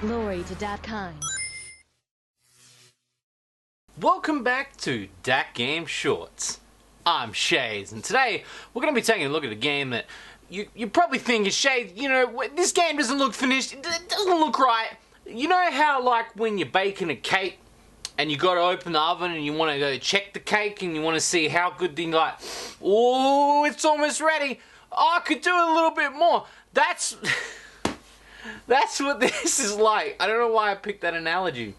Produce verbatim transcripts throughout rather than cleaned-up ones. Glory to Dat Kind. Welcome back to Dat Game Shorts. I'm Shades, and today we're going to be taking a look at a game that you, you probably think is Shades. You know, this game doesn't look finished, it doesn't look right. You know how, like, when you're baking a cake and you got to open the oven and you want to go check the cake and you want to see how good the, like, oh, it's almost ready. Oh, I could do a little bit more. That's... That's what this is like. I don't know why I picked that analogy.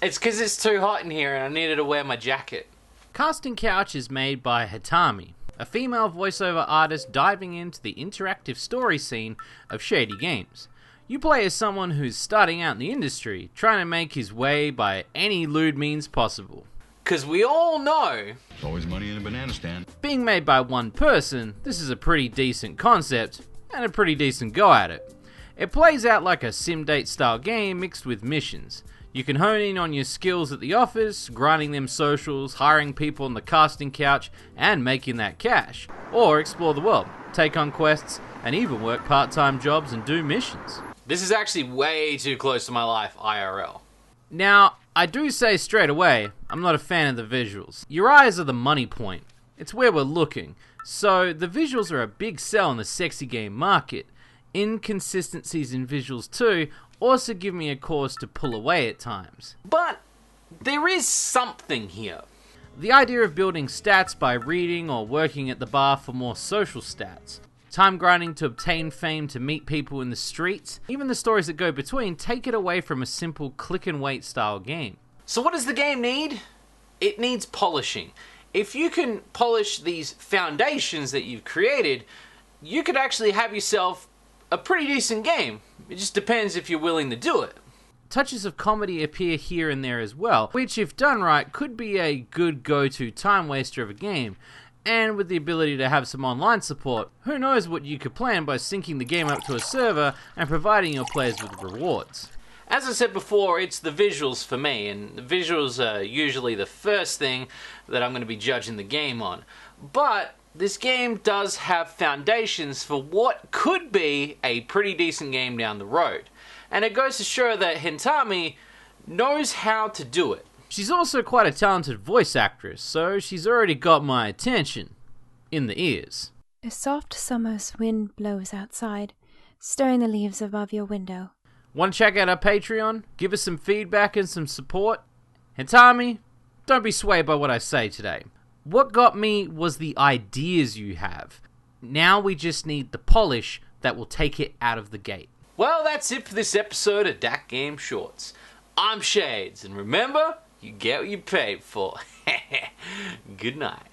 It's because it's too hot in here and I needed to wear my jacket. Casting Couch is made by Hentami, a female voiceover artist diving into the interactive story scene of Shady Games. You play as someone who's starting out in the industry, trying to make his way by any lewd means possible. Because we all know, always money in a banana stand. Being made by one person, this is a pretty decent concept, and a pretty decent go at it. It plays out like a sim date style game mixed with missions. You can hone in on your skills at the office, grinding them socials, hiring people on the casting couch, and making that cash. Or explore the world, take on quests, and even work part-time jobs and do missions. This is actually way too close to my life, I R L. Now, I do say straight away, I'm not a fan of the visuals. Your eyes are the money point. It's where we're looking. So, the visuals are a big sell in the sexy game market. Inconsistencies in visuals too also give me a cause to pull away at times. But there is something here. The idea of building stats by reading or working at the bar for more social stats. Time grinding to obtain fame, to meet people in the streets. Even the stories that go between take it away from a simple click and wait style game. So what does the game need? It needs polishing. If you can polish these foundations that you've created, you could actually have yourself a pretty decent game. It just depends if you're willing to do it. Touches of comedy appear here and there as well, which if done right could be a good go-to time waster of a game. And with the ability to have some online support, who knows what you could plan by syncing the game up to a server and providing your players with rewards. As I said before, it's the visuals for me, and the visuals are usually the first thing that I'm going to be judging the game on. But this game does have foundations for what could be a pretty decent game down the road. And it goes to show that Hentami knows how to do it. She's also quite a talented voice actress, so she's already got my attention in the ears. A soft summer's wind blows outside, stirring the leaves above your window. Want to check out our Patreon? Give us some feedback and some support. Hentami, don't be swayed by what I say today. What got me was the ideas you have. Now we just need the polish that will take it out of the gate. Well, that's it for this episode of Dat Game Shorts. I'm Shades, and remember, you get what you paid for. Good night.